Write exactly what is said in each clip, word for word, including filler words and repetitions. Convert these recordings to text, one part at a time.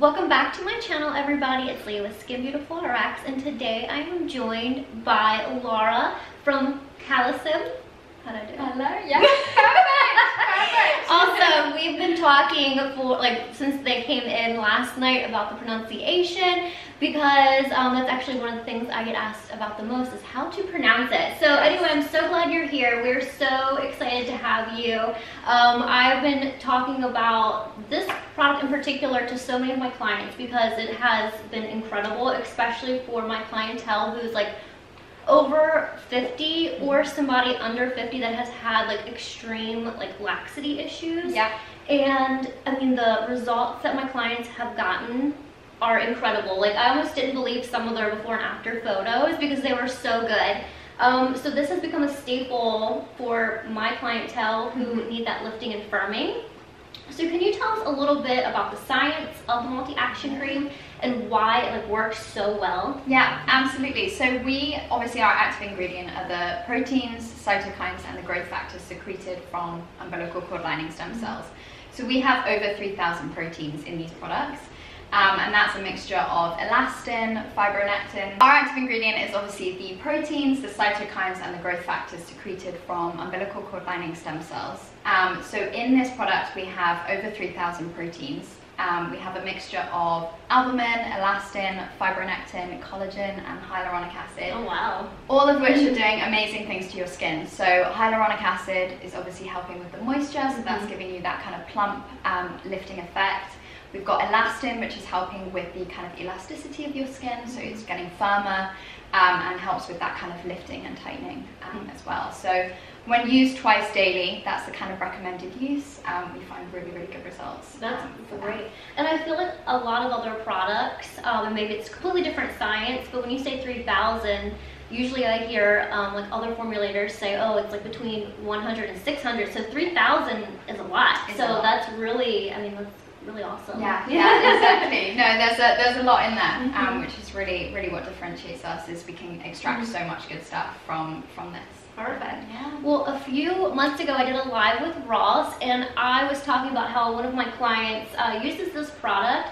Welcome back to my channel, everybody. It's Leah with Skin Beautiful Rx, and today I am joined by Laura from Calecim. How do I do it? Hello, yeah. Perfect. Perfect. Also, we've been talking for like since they came in last night about the pronunciation, because um, that's actually one of the things I get asked about the most is how to pronounce it. So anyway, I'm so glad you're here. We're so excited to have you. Um, I've been talking about this product in particular to so many of my clients because it has been incredible, especially for my clientele who's like over fifty or somebody under fifty that has had like extreme like laxity issues. Yeah. And I mean, the results that my clients have gotten are incredible. Like, I almost didn't believe some of their before and after photos because they were so good. Um, so this has become a staple for my clientele who mm-hmm. need that lifting and firming. So can you tell us a little bit about the science of the multi-action cream and why it like works so well? Yeah, absolutely. So we, obviously our active ingredient are the proteins, cytokines, and the growth factors secreted from umbilical cord lining stem cells. Mm-hmm. So we have over three thousand proteins in these products. Um, and that's a mixture of elastin, fibronectin. Our active ingredient is obviously the proteins, the cytokines, and the growth factors secreted from umbilical cord lining stem cells. Um, so in this product, we have over three thousand proteins. Um, we have a mixture of albumin, elastin, fibronectin, collagen, and hyaluronic acid. Oh wow. All of which are doing amazing things to your skin. So hyaluronic acid is obviously helping with the moisture, so that's giving you that kind of plump, um, lifting effect. We've got elastin, which is helping with the kind of elasticity of your skin, so it's getting firmer um, and helps with that kind of lifting and tightening um, as well. So when used twice daily, that's the kind of recommended use. Um, we find really, really good results. That's um, great. That. And I feel like a lot of other products, um, and maybe it's completely different science, but when you say three thousand, usually I hear um, like other formulators say, oh, it's like between one hundred and six hundred, so three thousand is a lot. It's so a lot. That's really, I mean, that's really awesome. Yeah, yeah, exactly. No, there's a there's a lot in there, mm-hmm. um, which is really really what differentiates us is we can extract mm-hmm. so much good stuff from from this. Perfect. Yeah. Well, a few months ago I did a live with Ross, and I was talking about how one of my clients uh, uses this product.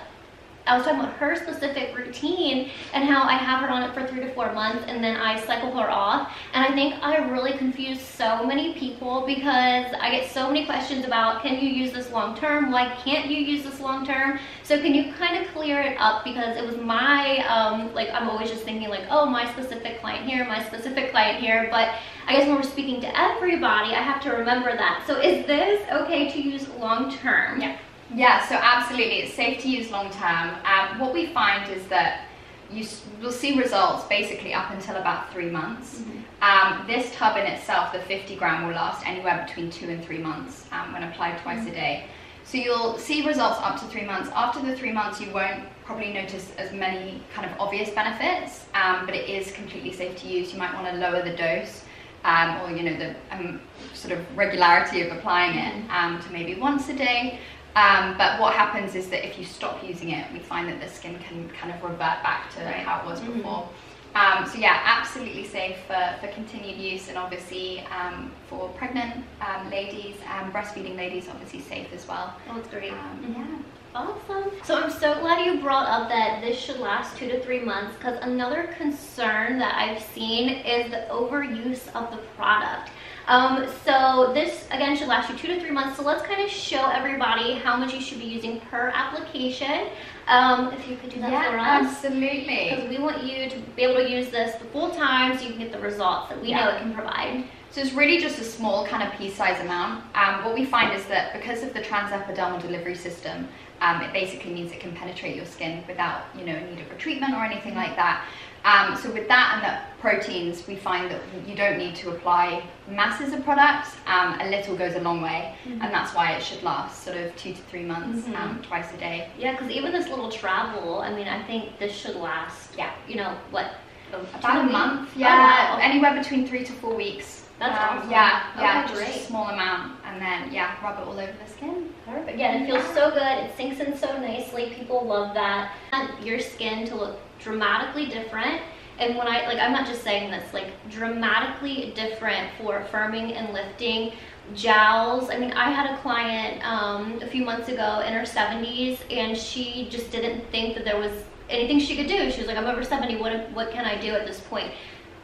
I was talking about her specific routine and how I have her on it for three to four months and then I cycle her off. And I think I really confuse so many people because I get so many questions about, can you use this long term? Why can't you use this long term? So can you kind of clear it up, because it was my, um, like I'm always just thinking like, oh, my specific client here, my specific client here. But I guess when we're speaking to everybody, I have to remember that. So is this okay to use long term? Yeah. Yeah, so absolutely, it's safe to use long term. Um, what we find is that you will see results basically up until about three months. Mm-hmm. um, this tub in itself, the fifty gram, will last anywhere between two and three months um, when applied twice mm-hmm. a day. So you'll see results up to three months. After the three months, you won't probably notice as many kind of obvious benefits, um, but it is completely safe to use. You might want to lower the dose. Um, or you know the um, sort of regularity of applying mm-hmm. it um, to maybe once a day. Um, but what happens is that if you stop using it, we find that the skin can kind of revert back to right. how it was before. Mm-hmm. um, so yeah, absolutely safe for, for continued use, and obviously um, for pregnant um, ladies and breastfeeding ladies, obviously safe as well. Oh, that's great. Um, mm-hmm. Yeah. Awesome. So I'm so glad you brought up that this should last two to three months because another concern that I've seen is the overuse of the product. Um, so this, again, should last you two to three months. So let's kind of show everybody how much you should be using per application. Um, if you could do that yeah, for us. Absolutely. Because we want you to be able to use this the full time so you can get the results that we yeah. know it can provide. So it's really just a small kind of pea size amount. Um, what we find is that because of the transepidermal delivery system, um, it basically means it can penetrate your skin without, you know, need of a treatment or anything like that. Um, so with that and the proteins, we find that you don't need to apply masses of products. Um, a little goes a long way, mm-hmm. and that's why it should last sort of two to three months, mm-hmm. um, twice a day. Yeah, because even this little travel, I mean, I think this should last, yeah, you know, what, about a month? Yeah, oh, wow. Anywhere between three to four weeks. That's um, awesome. Yeah, okay, yeah, just great. A small amount, and then yeah, rub it all over the skin. Perfect. Yeah, and it feels so good. It sinks in so nicely. People love that. And your skin to look dramatically different. And when I like, I'm not just saying this. Like dramatically different for firming and lifting. gels. I mean, I had a client um, a few months ago in her seventies, and she just didn't think that there was anything she could do. She was like, I'm over seventy, what, what can I do at this point?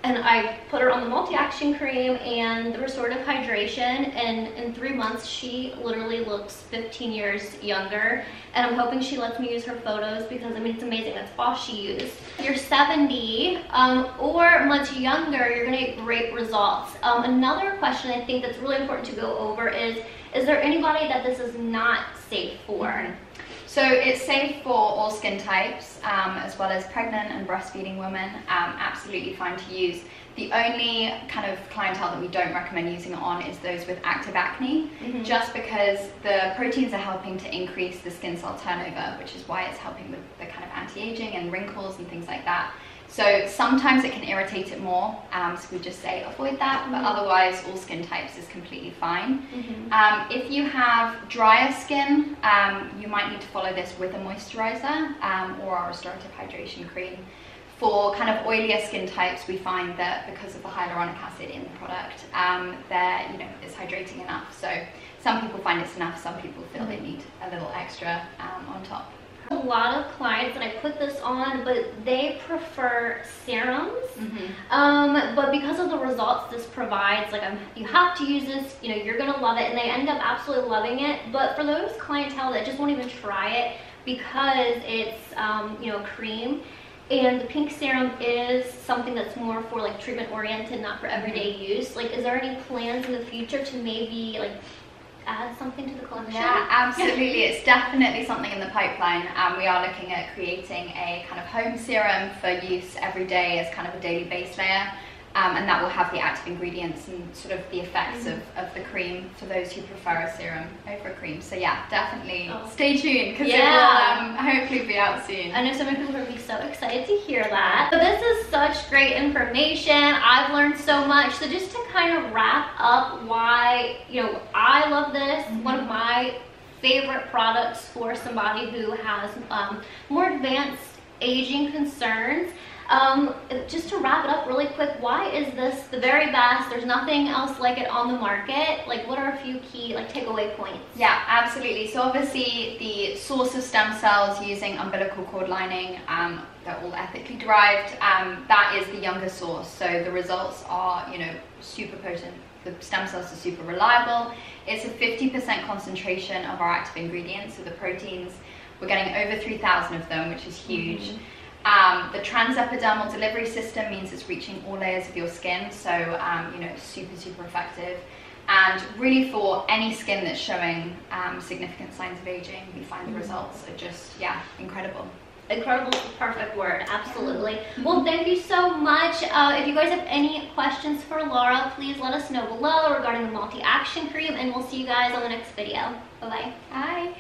And I put her on the multi-action cream and the restorative hydration, and in three months she literally looks fifteen years younger. And I'm hoping she lets me use her photos, because I mean, it's amazing, that's all she used. If you're seventy um, or much younger, you're gonna get great results. Um, another question I think that's really important to go over is, is there anybody that this is not safe for? So it's safe for all skin types, um, as well as pregnant and breastfeeding women, um, absolutely fine to use. The only kind of clientele that we don't recommend using it on is those with active acne, mm-hmm. just because the proteins are helping to increase the skin cell turnover, which is why it's helping with the kind of anti-aging and wrinkles and things like that. So sometimes it can irritate it more, um, so we just say avoid that, but mm-hmm. otherwise all skin types is completely fine. Mm-hmm. Um, if you have drier skin, um, you might need to follow this with a moisturizer um, or our restorative hydration cream. For kind of oilier skin types, we find that because of the hyaluronic acid in the product, um, that you know it's hydrating enough. So some people find it's enough, some people feel mm-hmm. they need a little extra um, on top. A lot of clients that I put this on, but they prefer serums. Mm-hmm. um, but because of the results this provides, like I'm, you have to use this, you know, you're gonna love it, and they end up absolutely loving it. But for those clientele that just won't even try it because it's um, you know, cream, and the pink serum is something that's more for like treatment oriented, not for everyday mm-hmm. use. Like, is there any plans in the future to maybe like add something to the collection? Yeah, absolutely. It's definitely something in the pipeline, and um, we are looking at creating a kind of home serum for use every day as kind of a daily base layer, um, and that will have the active ingredients and sort of the effects mm. of, of the cream for those who prefer a serum over a cream. So yeah, definitely oh. stay tuned, because yeah. it will um, hopefully be out soon. I know so many people will be so excited to hear that. So this is such great information. I've learned so much. So just to kind of wrap up why, you know, I love this, mm-hmm. one of my favorite products for somebody who has um, more advanced aging concerns. Um, just to wrap it up really quick, why is this the very best? There's nothing else like it on the market. Like, what are a few key like takeaway points? Yeah, absolutely. So obviously the source of stem cells using umbilical cord lining, um, they're all ethically derived. Um, that is the younger source. So the results are, you know, super potent. The stem cells are super reliable. It's a fifty percent concentration of our active ingredients. So the proteins, we're getting over three thousand of them, which is huge. Mm-hmm. Um, the transepidermal delivery system means it's reaching all layers of your skin, so um, you know, it's super, super effective. And really for any skin that's showing um, significant signs of aging, we find the results are just, yeah, incredible. Incredible is the perfect word, absolutely. Well, thank you so much. Uh, if you guys have any questions for Laura, please let us know below regarding the multi-action cream, and we'll see you guys on the next video. Bye-bye. Bye.